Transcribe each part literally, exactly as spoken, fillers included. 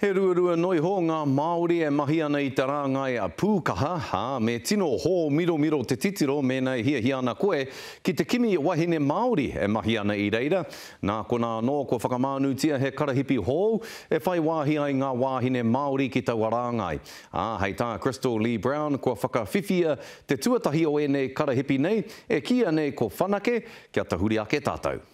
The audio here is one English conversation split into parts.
He ruarua noi ho ngā Māori e mahi ana I tā rāngai a pūkaha, hā, me tino hō miromiro te titiro mēnei hia hi ana koe ki te kimi wahine Māori e mahi ana I reira. Nā kona anō ko whakamānutia he karahipi hou e whai wāhi ai ngā wāhine Māori ki taua rāngai. Ā, hei tā Krystal-lee Brown kua whakawhiwhia te tuatahi o e nei karahipi nei e kia nei ko Whanake kia tahuri ake tātou.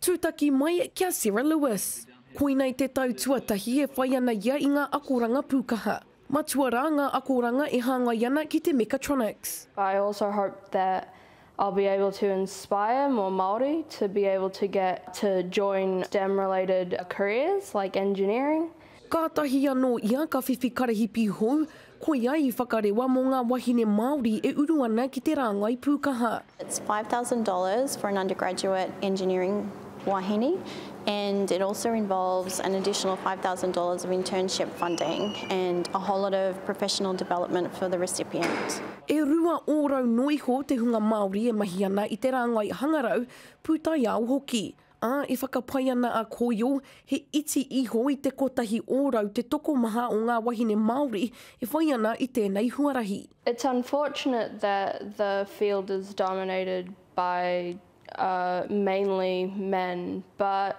Tūtaki mai kia Sarah Lewis. Koinei te tau tuatahi e whai ana ia I ngā akoranga pūkaha. Matuara ngā akoranga e hāngai ana ki te mechatronics. I also hope that I'll be able to inspire more Māori to be able to get to join STEM-related careers like engineering. Kātahi anō ia ka whiwhi karahipi hou, koe ai I whakarewa mō ngā wahine Māori e uru ana ki te rāngai pūkaha. It's five thousand dollars for an undergraduate engineering wahine, and it also involves an additional five thousand dollars of internship funding and a whole lot of professional development for the recipient. E rua ōrau noi ho te hunga Māori e mahi ana I te rāngai hangarau, pūtai au hoki. A e whakapai ana a koio, he iti iho I te kotahi ōrau te tokomaha o ngā wahine Māori e whai ana I tēnei huarahi. It's unfortunate that the field is dominated by Uh, mainly men, but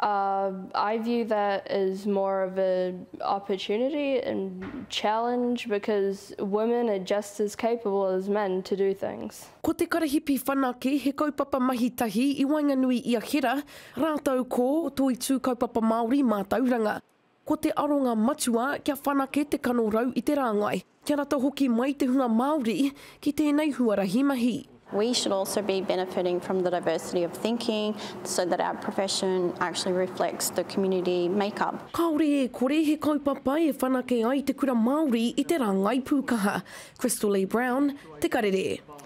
uh, I view that as more of an opportunity and challenge because women are just as capable as men to do things. Ko te karahipi Whanake he kaupapa mahi tahi I Wainganui Iakhera, rātau ko tō I tū kaupapa Māori mātauranga. Ko te aronga matua kia Whanake te kanorau I te rāngai. Kia rata hoki mai te hunga Māori ki tēnei huarahi mahi. We should also be benefiting from the diversity of thinking so that our profession actually reflects the community makeup. Kaore e kore he kaupapa e Whanake ai te kura Māori I te rangai pūkaha. Krystal-lee Brown, Te Karere.